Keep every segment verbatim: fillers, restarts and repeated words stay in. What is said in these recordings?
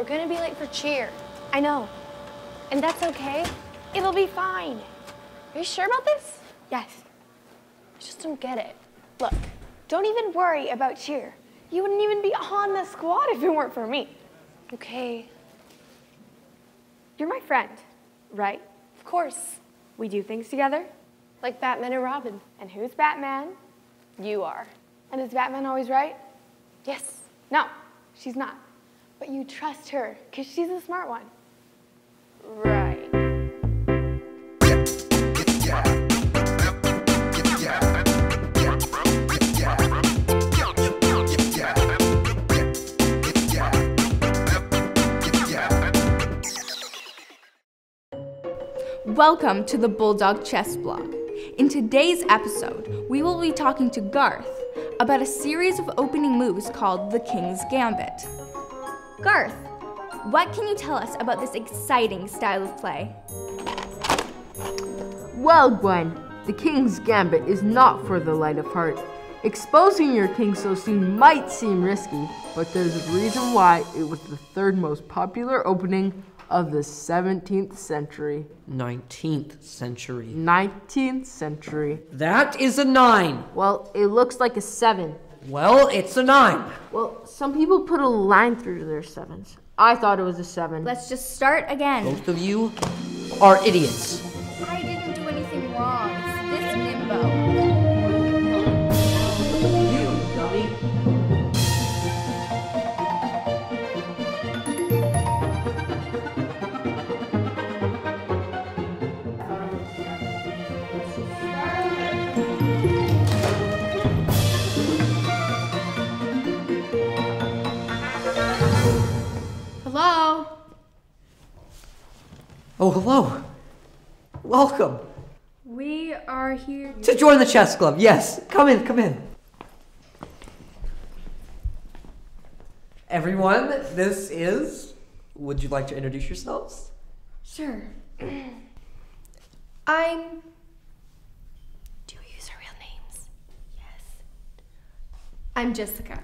We're gonna be late for cheer. I know. And that's okay. It'll be fine. Are you sure about this? Yes. I just don't get it. Look, don't even worry about cheer. You wouldn't even be on the squad if it weren't for me. Okay. You're my friend, right? Of course. We do things together. Like Batman and Robin. And who's Batman? You are. And is Batman always right? Yes. No, she's not. But you trust her, because she's a smart one. Right. Welcome to the Bulldog Chess Blog. In today's episode, we will be talking to Garth about a series of opening moves called the King's Gambit. Garth, what can you tell us about this exciting style of play? Well, Gwen, the King's Gambit is not for the light of heart. Exposing your king so soon might seem risky, but there's a reason why it was the third most popular opening of the seventeenth century. nineteenth century. nineteenth century. That is a nine. Well, it looks like a seven. Well, it's a nine. Well, some people put a line through their sevens. I thought it was a seven. Let's just start again. Both of you are idiots. I didn't do anything wrong. It's this nimbo. You dummy. Hello? Oh, hello. Welcome. We are here to join the chess club. Yes, come in, come in. Everyone, this is... Would you like to introduce yourselves? Sure. I'm... Do we use our real names? Yes. I'm Jessica.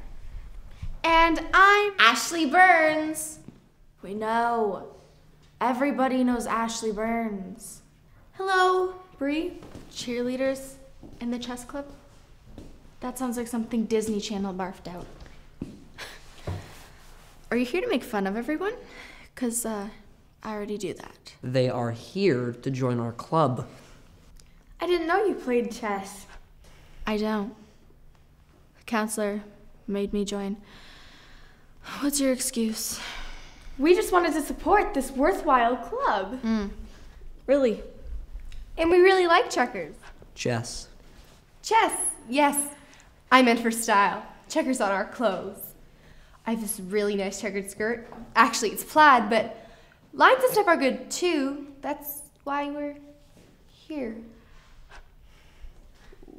And I'm Ashley Burns. We know. Everybody knows Ashley Burns. Hello, Bree, cheerleaders in the chess club. That sounds like something Disney Channel barfed out. Are you here to make fun of everyone? Because uh, I already do that. They are here to join our club. I didn't know you played chess. I don't. The counselor made me join. What's your excuse? We just wanted to support this worthwhile club. Mm. Really. And we really like checkers. Chess. Chess, yes. I meant for style. Checkers on our clothes. I have this really nice checkered skirt. Actually, it's plaid, but lines and stuff are good too. That's why we're here.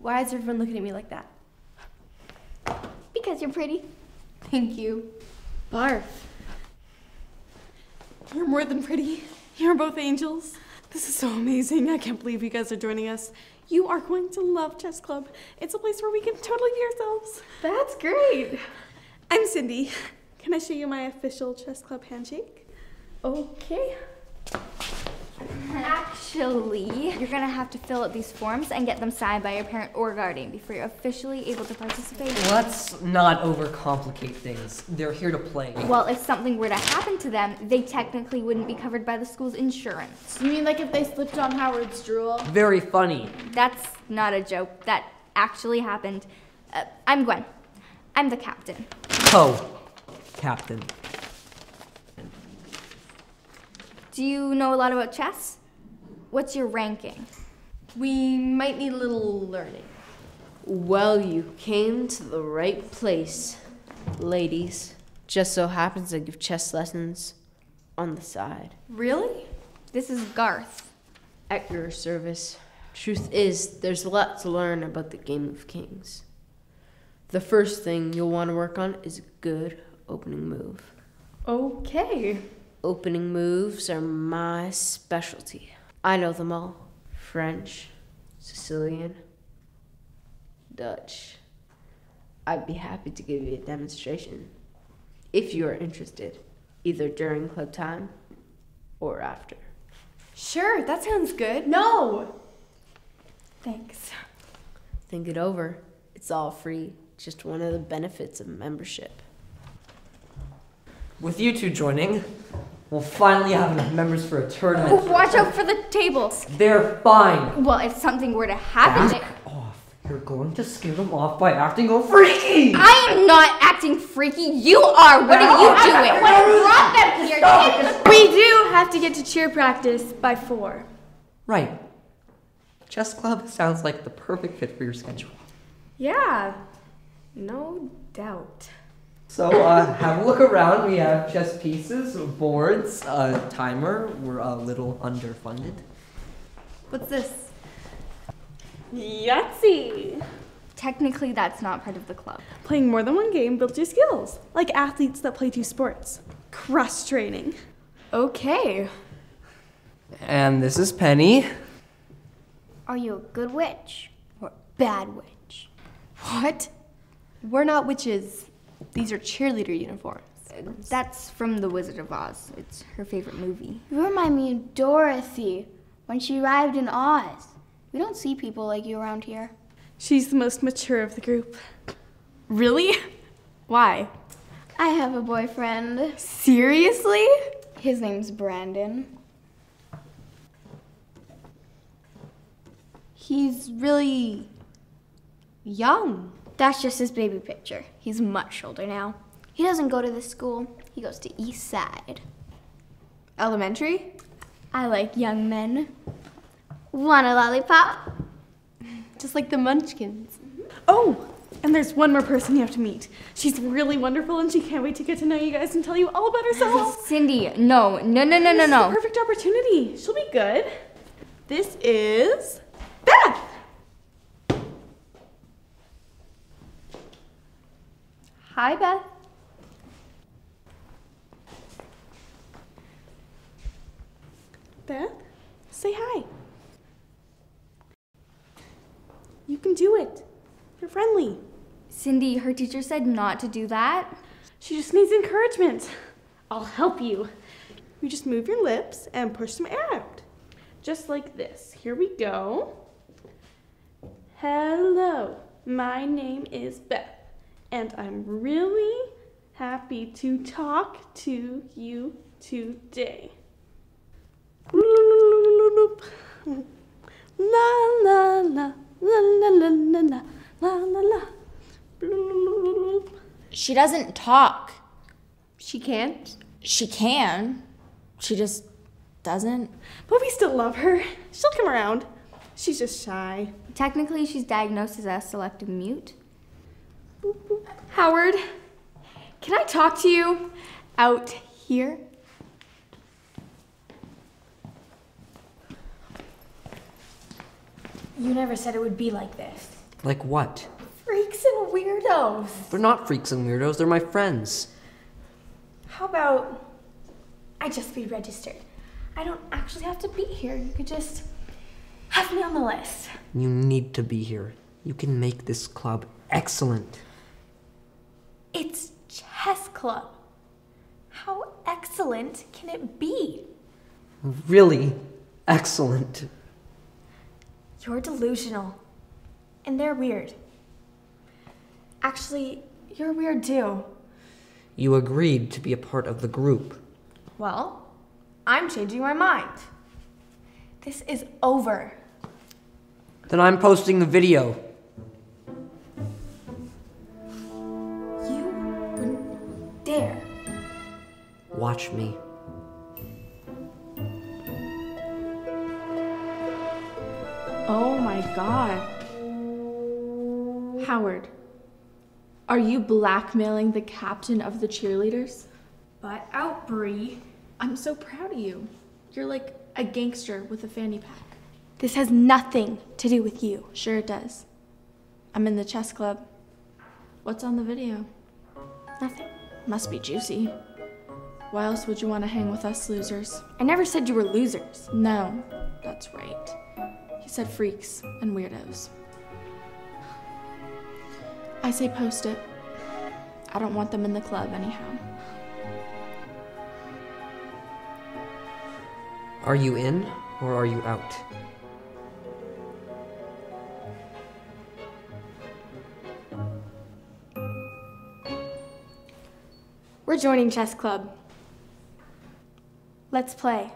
Why is everyone looking at me like that? Because you're pretty. Thank you. Barf. You're more than pretty. You're both angels. This is so amazing. I can't believe you guys are joining us. You are going to love Chess Club. It's a place where we can totally be ourselves. That's great. I'm Cindy. Can I show you my official Chess Club handshake? Okay. Actually, you're gonna have to fill out these forms and get them signed by your parent or guardian before you're officially able to participate. Let's not overcomplicate things. They're here to play. Well, if something were to happen to them, they technically wouldn't be covered by the school's insurance. You mean like if they slipped on Howard's drool? Very funny. That's not a joke. That actually happened. Uh, I'm Gwen. I'm the captain. Oh, captain. Do you know a lot about chess? What's your ranking? We might need a little learning. Well, you came to the right place, ladies. Just so happens I give chess lessons on the side. Really? This is Garth. At your service. Truth is, there's a lot to learn about the game of kings. The first thing you'll want to work on is a good opening move. Okay. Opening moves are my specialty. I know them all. French, Sicilian, Dutch. I'd be happy to give you a demonstration, if you are interested. either during club time or after. Sure, that sounds good. No! Thanks. Think it over. It's all free. Just one of the benefits of membership. With you two joining, we'll finally have enough members for a tournament. Oh, watch out for the tables. They're fine. Well, if something were to happen... Back off. You're going to scare them off by acting all freaky. I am not acting freaky. You are. What are you doing? What brought them here? Stop. We do have to get to cheer practice by four. Right. Chess club sounds like the perfect fit for your schedule. Yeah. No doubt. So, uh, have a look around. We have chess pieces, boards, a uh, timer. We're a little underfunded. What's this? Yahtzee! Technically, that's not part of the club. Playing more than one game builds your skills, like athletes that play two sports. Cross training. Okay. And this is Penny. Are you a good witch or a bad witch? What? We're not witches. These are cheerleader uniforms. That's from The Wizard of Oz. It's her favorite movie. You remind me of Dorothy when she arrived in Oz. We don't see people like you around here. She's the most mature of the group. Really? Why? I have a boyfriend. Seriously? His name's Brandon. He's really young. That's just his baby picture. He's much older now. He doesn't go to this school. He goes to East Side Elementary? I like young men. Want a lollipop? Just like the Munchkins. Oh, and there's one more person you have to meet. She's really wonderful and she can't wait to get to know you guys and tell you all about herself. Cindy, no, no, no, no, no, no. This is the perfect opportunity. She'll be good. This is Beth. Hi, Beth. Beth, say hi. You can do it. You're friendly. Cindy, her teacher said not to do that. She just needs encouragement. I'll help you. You just move your lips and push some air out. Just like this. Here we go. Hello, my name is Beth. And I'm really happy to talk to you today. La la la la la la la la la la. She doesn't talk. She can't? She can. She just doesn't. But we still love her. She'll come around. She's just shy. Technically, she's diagnosed as a selective mute. Howard, can I talk to you out here? You never said it would be like this. Like what? Freaks and weirdos. They're not freaks and weirdos, they're my friends. How about I just be registered? I don't actually have to be here. You could just have me on the list. You need to be here. You can make this club excellent. It's chess club. How excellent can it be? Really excellent. You're delusional. And they're weird. Actually, you're weird too. You agreed to be a part of the group. Well, I'm changing my mind. This is over. Then I'm posting the video. There. Watch me. Oh my God. Howard, are you blackmailing the captain of the cheerleaders? Butt out, Bree. I'm so proud of you. You're like a gangster with a fanny pack. This has nothing to do with you. Sure it does. I'm in the chess club. What's on the video? Nothing. Must be juicy. Why else would you want to hang with us losers? I never said you were losers. No, that's right. You said freaks and weirdos. I say post it. I don't want them in the club anyhow. Are you in or are you out? We're joining chess club. Let's play.